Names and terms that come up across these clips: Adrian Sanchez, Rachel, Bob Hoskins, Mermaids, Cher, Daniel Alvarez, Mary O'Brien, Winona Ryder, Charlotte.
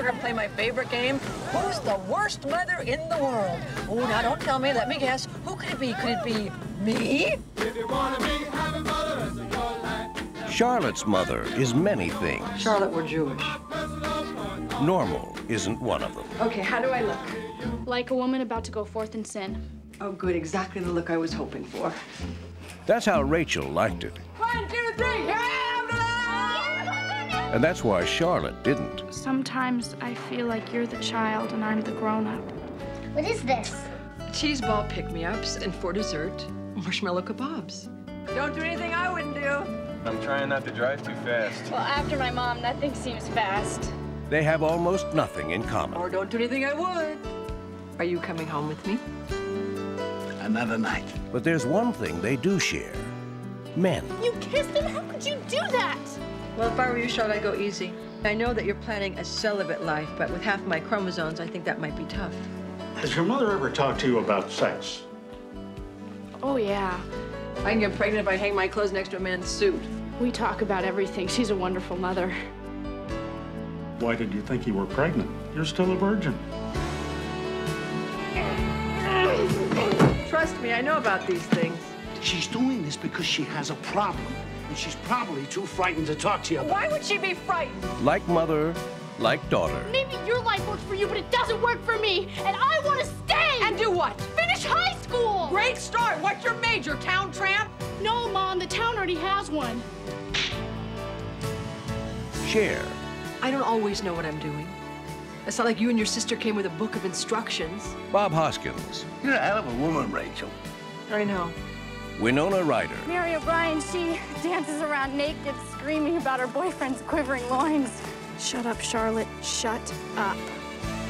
we're gonna play my favorite game. Who's the worst mother in the world? Oh, now don't tell me. Let me guess. Who could it be? Could it be me? If you wanna be happy mother, as in your life. Charlotte's mother is many things. Charlotte, we're Jewish. Normal isn't one of them. Okay, how do I look? Like a woman about to go forth in sin. Oh, good. Exactly the look I was hoping for. That's how Rachel liked it. 1, 2, 3, here I am! Yeah! And that's why Charlotte didn't. Sometimes I feel like you're the child and I'm the grown-up. What is this? Cheese ball pick-me-ups and for dessert, marshmallow kebabs. Don't do anything I wouldn't do. I'm trying not to drive too fast. Well, after my mom, nothing seems fast. They have almost nothing in common. Or don't do anything I would. Are you coming home with me? Another night. But there's one thing they do share. Men. You kissed him? How could you do that? Well, if I were you, Charlotte, I'd go easy. I know that you're planning a celibate life, but with half my chromosomes, I think that might be tough. Has your mother ever talked to you about sex? Oh, yeah. I can get pregnant if I hang my clothes next to a man's suit. We talk about everything. She's a wonderful mother. Why did you think you were pregnant? You're still a virgin. Trust me, I know about these things. She's doing this because she has a problem, and she's probably too frightened to talk to you about. Why would she be frightened? Like mother, like daughter. Maybe your life works for you, but it doesn't work for me, and I want to stay! And do what? Finish high school! Great start! What's your major, town tramp? No, Mom, the town already has one. Cher. I don't always know what I'm doing. It's not like you and your sister came with a book of instructions. Bob Hoskins. You're a hell of a woman, Rachel. I know. Winona Ryder. Mary O'Brien, she dances around naked, screaming about her boyfriend's quivering loins. Shut up, Charlotte. Shut up.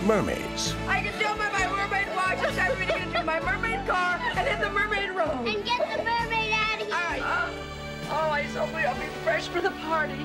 Mermaids. I can do my mermaid watch, and I'm going to do my mermaid car, and hit the mermaid road. And get the mermaid out of here. All right. Oh, I just hope I'll be fresh for the party.